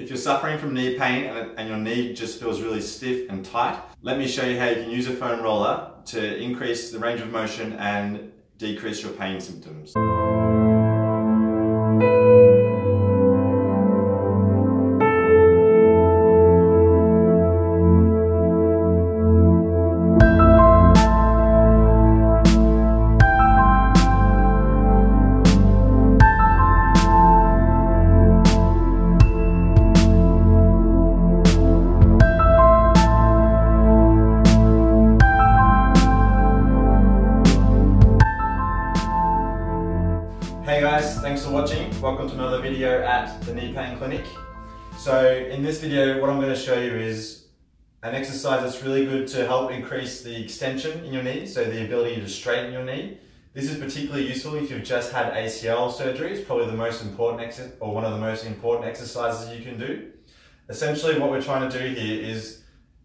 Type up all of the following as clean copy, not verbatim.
If you're suffering from knee pain and your knee just feels really stiff and tight, let me show you how you can use a foam roller to increase the range of motion and decrease your pain symptoms. Hey guys, thanks for watching. Welcome to another video at the Knee Pain Clinic. So in this video, what I'm going to show you is an exercise that's really good to help increase the extension in your knee, so the ability to straighten your knee. This is particularly useful if you've just had ACL surgery. It's probably the most important one of the most important exercises you can do. Essentially what we're trying to do here is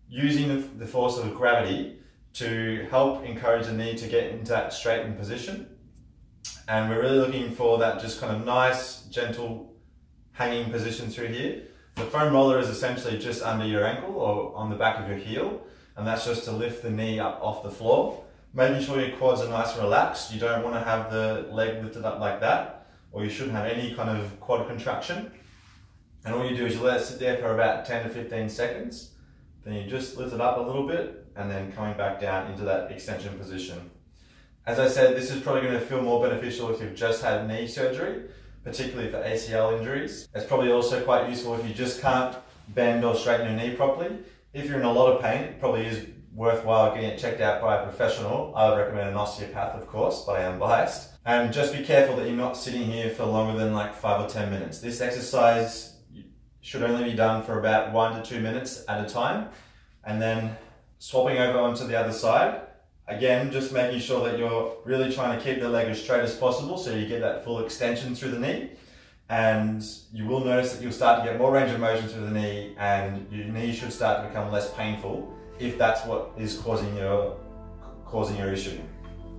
using the force of gravity to help encourage the knee to get into that straightened position. And we're really looking for that just kind of nice, gentle hanging position through here. The foam roller is essentially just under your ankle or on the back of your heel, and that's just to lift the knee up off the floor. Making sure your quads are nice and relaxed. You don't want to have the leg lifted up like that, or you shouldn't have any kind of quad contraction. And all you do is you let it sit there for about 10 to 15 seconds. Then you just lift it up a little bit and then coming back down into that extension position. As I said, this is probably going to feel more beneficial if you've just had knee surgery, particularly for ACL injuries. It's probably also quite useful if you just can't bend or straighten your knee properly. If you're in a lot of pain, it probably is worthwhile getting it checked out by a professional. I would recommend an osteopath, of course, but I am biased. And just be careful that you're not sitting here for longer than like 5 or 10 minutes. This exercise should only be done for about 1 to 2 minutes at a time, and then swapping over onto the other side. Again, just making sure that you're really trying to keep the leg as straight as possible so you get that full extension through the knee. And you will notice that you'll start to get more range of motion through the knee, and your knee should start to become less painful if that's what is causing your issue.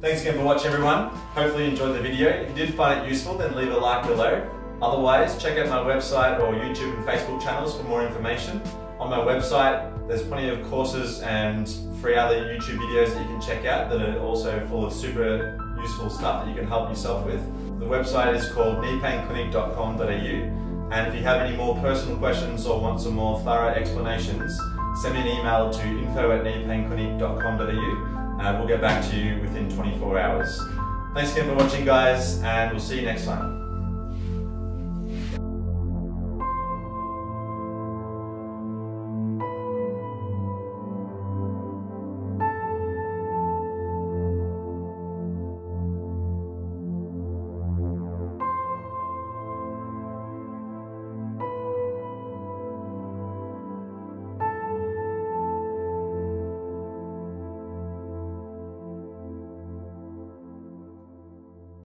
Thanks again for watching, everyone. Hopefully you enjoyed the video. If you did find it useful, then leave a like below. Otherwise, check out my website or YouTube and Facebook channels for more information. On my website, there's plenty of courses and free other YouTube videos that you can check out that are also full of super useful stuff that you can help yourself with. The website is called kneepainclinic.com.au, and if you have any more personal questions or want some more thorough explanations, send me an email to info@kneepainclinic.com.au and we'll get back to you within 24 hours. Thanks again for watching, guys, and we'll see you next time.